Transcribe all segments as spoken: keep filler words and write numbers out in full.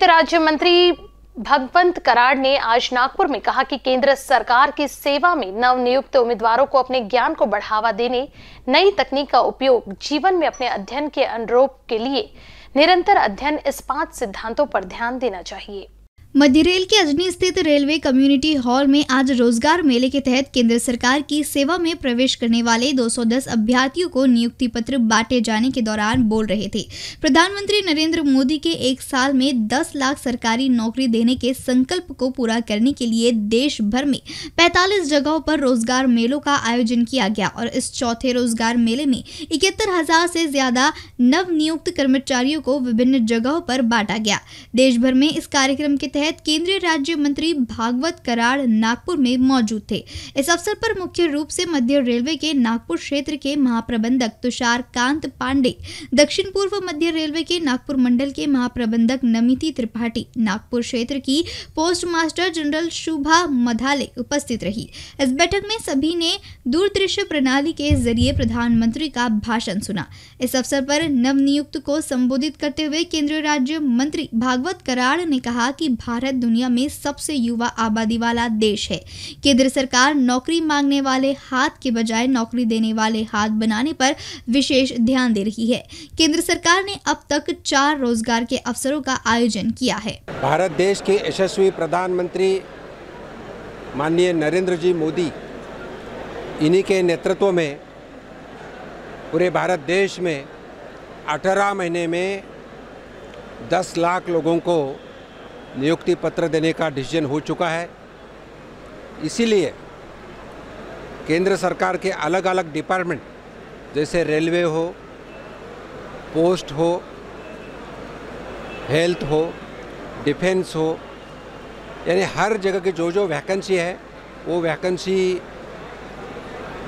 वित्त राज्य मंत्री भागवत कराड ने आज नागपुर में कहा कि केंद्र सरकार की सेवा में नवनियुक्त उम्मीदवारों को अपने ज्ञान को बढ़ावा देने, नई तकनीक का उपयोग, जीवन में अपने अध्ययन के अनुरूप के लिए निरंतर अध्ययन, इस पांच सिद्धांतों पर ध्यान देना चाहिए। मध्य रेल के अजनी स्थित रेलवे कम्युनिटी हॉल में आज रोजगार मेले के तहत केंद्र सरकार की सेवा में प्रवेश करने वाले दो सौ दस अभ्यर्थियों को नियुक्ति पत्र बांटे जाने के दौरान बोल रहे थे। प्रधानमंत्री नरेंद्र मोदी के एक साल में दस लाख सरकारी नौकरी देने के संकल्प को पूरा करने के लिए देश भर में पैंतालीस जगहों पर रोजगार मेलों का आयोजन किया गया और इस चौथे रोजगार मेले में इकहत्तर हजार से ज्यादा नवनियुक्त कर्मचारियों को विभिन्न जगहों पर बांटा गया। देश भर में इस कार्यक्रम के केंद्रीय राज्य मंत्री भागवत कराड नागपुर में मौजूद थे। इस अवसर पर मुख्य रूप से मध्य रेलवे के नागपुर क्षेत्र के महाप्रबंधक तुषार कांत पांडे, दक्षिण पूर्व मध्य रेलवे के नागपुर मंडल के महाप्रबंधक नमिति त्रिपाठी, नागपुर क्षेत्र की post master general Shubha Madhale उपस्थित रही। इस बैठक में सभी ने दूरदृश्य प्रणाली के जरिए प्रधानमंत्री का भाषण सुना। इस अवसर पर नवनियुक्त को संबोधित करते हुए केंद्रीय राज्य मंत्री भागवत कराड ने कहा कि भारत दुनिया में सबसे युवा आबादी वाला देश है। केंद्र सरकार नौकरी मांगने वाले हाथ के बजाय नौकरी देने वाले हाथ बनाने पर विशेष ध्यान दे रही है। केंद्र सरकार ने अब तक चार रोजगार के अवसरों का आयोजन किया है। भारत देश के यशस्वी प्रधानमंत्री माननीय नरेंद्र जी मोदी, इन्हीं के नेतृत्व में पूरे भारत देश में अठारह महीने में दस लाख लोगों को नियुक्ति पत्र देने का डिसीजन हो चुका है। इसीलिए केंद्र सरकार के अलग अलग डिपार्टमेंट जैसे रेलवे हो, पोस्ट हो, हेल्थ हो, डिफेंस हो, यानी हर जगह की जो जो वैकेंसी है वो वैकेंसी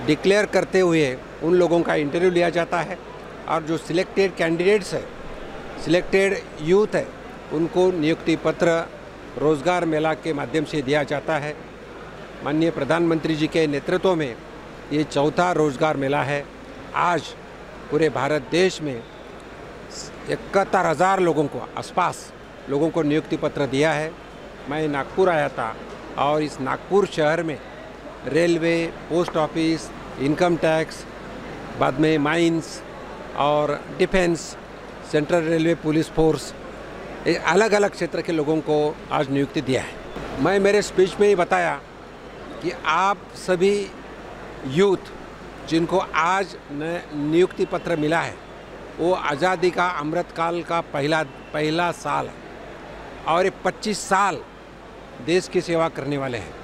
डिक्लेयर करते हुए उन लोगों का इंटरव्यू लिया जाता है और जो सिलेक्टेड कैंडिडेट्स है, सिलेक्टेड यूथ है, उनको नियुक्ति पत्र रोजगार मेला के माध्यम से दिया जाता है। माननीय प्रधानमंत्री जी के नेतृत्व में ये चौथा रोजगार मेला है। आज पूरे भारत देश में इकहत्तर हज़ार लोगों को आसपास लोगों को नियुक्ति पत्र दिया है। मैं नागपुर आया था और इस नागपुर शहर में railway, post office, income tax, बाद में माइंस और defence, central railway police force, अलग अलग क्षेत्र के लोगों को आज नियुक्ति दिया है। मैं मेरे स्पीच में ही बताया कि आप सभी यूथ जिनको आज नियुक्ति पत्र मिला है वो आज़ादी का अमृतकाल का पहला पहला साल है और ये पच्चीस साल देश की सेवा करने वाले हैं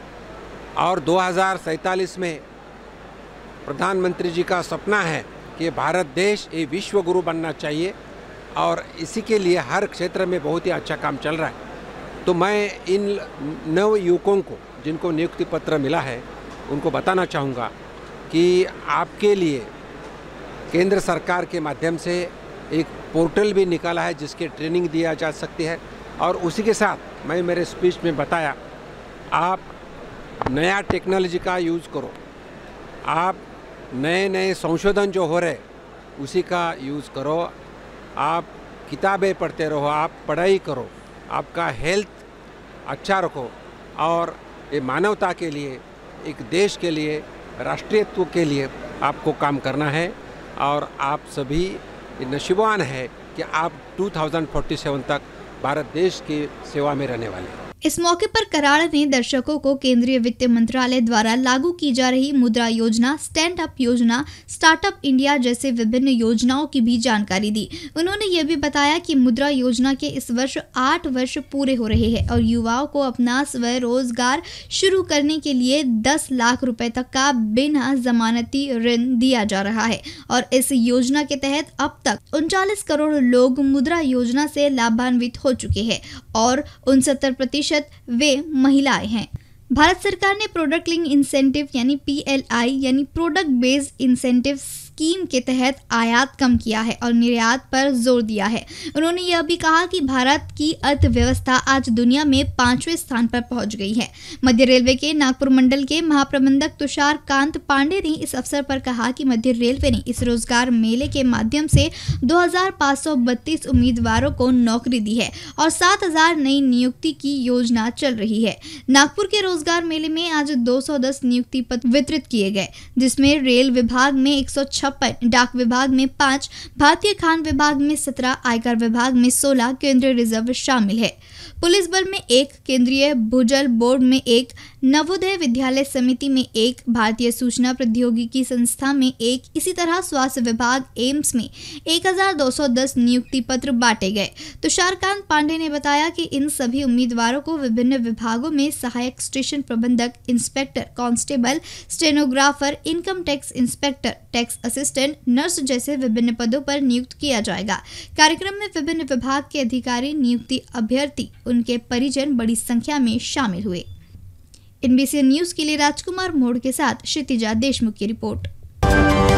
और दो हज़ार सैंतालीस में प्रधानमंत्री जी का सपना है कि भारत देश ये विश्व गुरु बनना चाहिए और इसी के लिए हर क्षेत्र में बहुत ही अच्छा काम चल रहा है। तो मैं इन नव युवकों को जिनको नियुक्ति पत्र मिला है उनको बताना चाहूँगा कि आपके लिए केंद्र सरकार के माध्यम से एक पोर्टल भी निकाला है जिसके ट्रेनिंग दिया जा सकती है और उसी के साथ मैं मेरे स्पीच में बताया आप नया टेक्नोलॉजी का यूज़ करो, आप नए नए संशोधन जो हो रहे उसी का यूज़ करो, आप किताबें पढ़ते रहो, आप पढ़ाई करो, आपका हेल्थ अच्छा रखो और ये मानवता के लिए, एक देश के लिए, राष्ट्रीयत्व के लिए आपको काम करना है और आप सभी नसीबवान है कि आप दो हज़ार सैंतालीस तक भारत देश की सेवा में रहने वाले हैं। इस मौके पर कराड ने दर्शकों को केंद्रीय वित्त मंत्रालय द्वारा लागू की जा रही मुद्रा योजना, स्टैंड अप योजना, स्टार्टअप इंडिया जैसे विभिन्न योजनाओं की भी जानकारी दी। उन्होंने ये भी बताया कि मुद्रा योजना के इस वर्ष आठ वर्ष पूरे हो रहे हैं और युवाओं को अपना स्वरोजगार शुरू करने के लिए दस लाख रुपए तक का बिना जमानती ऋण दिया जा रहा है और इस योजना के तहत अब तक उनचालीस करोड़ लोग मुद्रा योजना से लाभान्वित हो चुके हैं और उनसत्तर प्रतिशत वे महिलाएं हैं। भारत सरकार ने प्रोडक्ट लिंग इंसेंटिव यानी पी एल आई यानी प्रोडक्ट बेस्ड इंसेंटिव स्कीम के तहत आयात कम किया है और निर्यात पर जोर दिया है। उन्होंने यह भी कहा कि भारत की अर्थव्यवस्था आज दुनिया में पांचवें स्थान पर पहुंच गई है। मध्य रेलवे के नागपुर मंडल के महाप्रबंधक तुषार कांत पांडे ने इस अवसर पर कहा कि मध्य रेलवे ने इस रोजगार मेले के माध्यम से दो हजार पाँच सौ बत्तीस उम्मीदवारों को नौकरी दी है और सात हजार नई नियुक्ति की योजना चल रही है। नागपुर के रोजगार मेले में आज दो सौ दस नियुक्ति पत्र वितरित किए गए, जिसमें रेल विभाग में एक सौ छप्पन, डाक विभाग में पाँच, भारतीय खान विभाग में सत्रह, आयकर विभाग में सोलह, केंद्रीय रिजर्व शामिल है। पुलिस बल में एक, केंद्रीय भूजल बोर्ड में एक, नवोदय विद्यालय समिति में एक, भारतीय सूचना प्रौद्योगिकी संस्था में एक। इसी तरह स्वास्थ्य विभाग एम्स में एक हजार दो सौ दस नियुक्ति पत्र बांटे गए। तुषार कांत पांडे ने बताया कि इन सभी उम्मीदवारों को विभिन्न विभागों में सहायक स्टेशन प्रबंधक, inspector, constable, stenographer, income tax inspector, tax assistant, nurse जैसे विभिन्न पदों पर नियुक्त किया जाएगा। कार्यक्रम में विभिन्न विभाग के अधिकारी, नियुक्ति अभ्यर्थी, उनके परिजन बड़ी संख्या में शामिल हुए। I N B C N news के लिए राजकुमार मोड़ के साथ क्षितिजा देशमुख की रिपोर्ट।